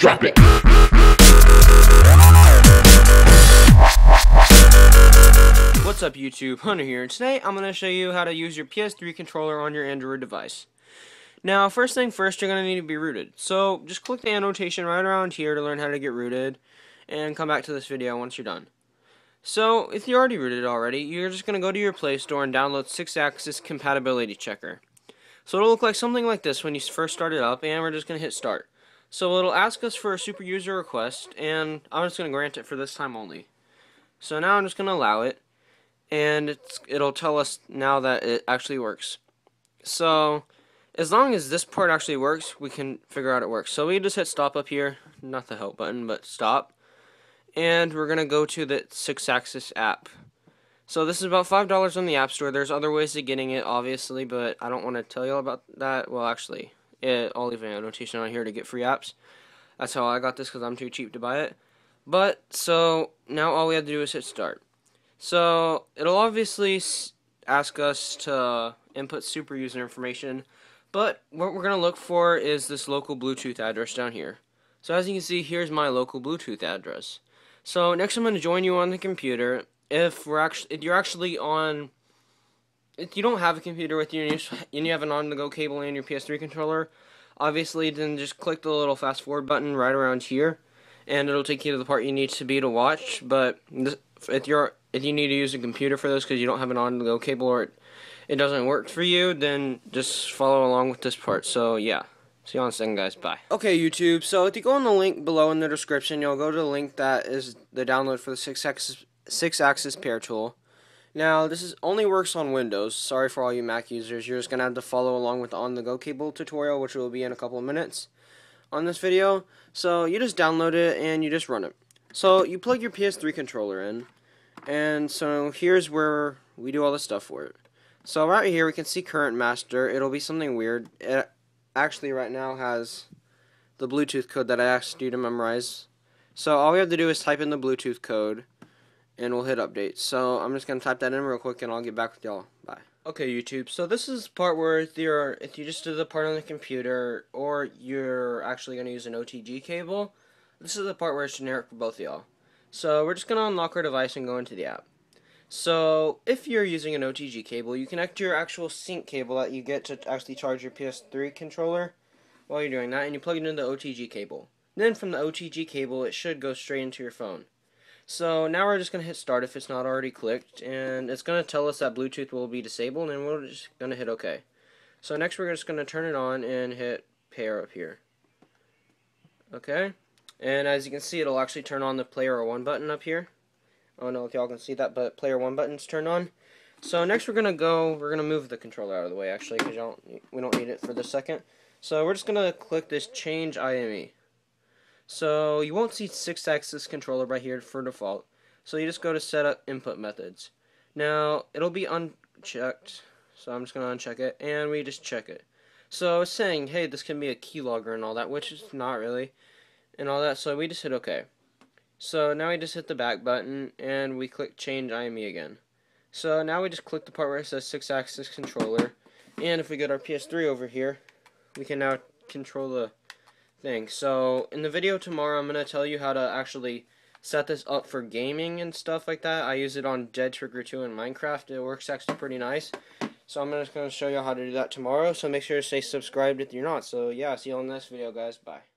Drop it. What's up YouTube, Hunter here, and today I'm going to show you how to use your PS3 controller on your Android device. Now first thing first, you're going to need to be rooted. So just click the annotation right around here to learn how to get rooted, and come back to this video once you're done. So if you're already rooted already, you're just going to go to your Play Store and download Sixaxis Compatibility Checker. So it'll look like something like this when you first start it up, and we're just going to hit start. So it'll ask us for a super user request, and I'm just going to grant it for this time only. So now I'm just going to allow it, and it'll tell us now that it actually works. So as long as this part actually works, we can figure out it works. So we just hit stop up here, not the help button, but stop. And we're going to go to the Sixaxis app. So this is about $5 on the App Store. There's other ways to getting it, obviously, but I don't want to tell you all about that. Well, actually, I'll leave an annotation on here to get free apps. That's how I got this, because I'm too cheap to buy it. But, so, now all we have to do is hit start. So, it'll obviously ask us to input super user information, but what we're going to look for is this local Bluetooth address down here. So, as you can see, here's my local Bluetooth address. So, next I'm going to join you on the computer. If you don't have a computer with you and you have an on-the-go cable and your PS3 controller, obviously then just click the little fast forward button right around here, and it'll take you to the part you need to be to watch. But if you need to use a computer for this because you don't have an on-the-go cable or it doesn't work for you, then just follow along with this part. So yeah. See you on a second, guys. Bye. Okay, YouTube. So if you go on the link below in the description, you'll go to the link that is the download for the SixaxisPairTool. Now, this is only works on Windows. Sorry for all you Mac users. You're just going to have to follow along with the on-the-go cable tutorial, which will be in a couple of minutes on this video. So you just download it and you just run it. So you plug your PS3 controller in, and so here's where we do all the stuff for it. So right here we can see current master. It'll be something weird. It actually right now has the Bluetooth code that I asked you to memorize. So all we have to do is type in the Bluetooth code, and we'll hit update. So I'm just going to type that in real quick, and I'll get back with y'all. Bye. Okay, YouTube. So this is the part where if you just do the part on the computer, or you're actually going to use an OTG cable, this is the part where it's generic for both of y'all. So we're just going to unlock our device and go into the app. So if you're using an OTG cable, you connect your actual sync cable that you get to actually charge your PS3 controller while you're doing that, and you plug it into the OTG cable. Then from the OTG cable, it should go straight into your phone. So now we're just going to hit start if it's not already clicked, and it's going to tell us that Bluetooth will be disabled, and we're just going to hit OK. So next we're just going to turn it on and hit pair up here. Okay, and as you can see, it'll actually turn on the player 1 button up here. I don't know if y'all can see that, but player 1 button's turned on. So next we're gonna move the controller out of the way actually, because we don't need it for this second. So we're just gonna click this change IME. So you won't see Sixaxis controller right here for default. So you just go to setup input methods. Now it'll be unchecked, so I'm just gonna uncheck it, and we just check it. So it's saying, hey, this can be a keylogger and all that, which is not really, and all that. So we just hit OK. So now we just hit the back button, and we click change IME again. So now we just click the part where it says Sixaxis controller, and if we get our PS3 over here, we can now control the thing. So in the video tomorrow, I'm going to tell you how to actually set this up for gaming and stuff like that. I use it on Dead Trigger 2 in Minecraft. It works actually pretty nice. So I'm just going to show you how to do that tomorrow, so make sure to stay subscribed if you're not. So yeah, see you all in the next video, guys. Bye.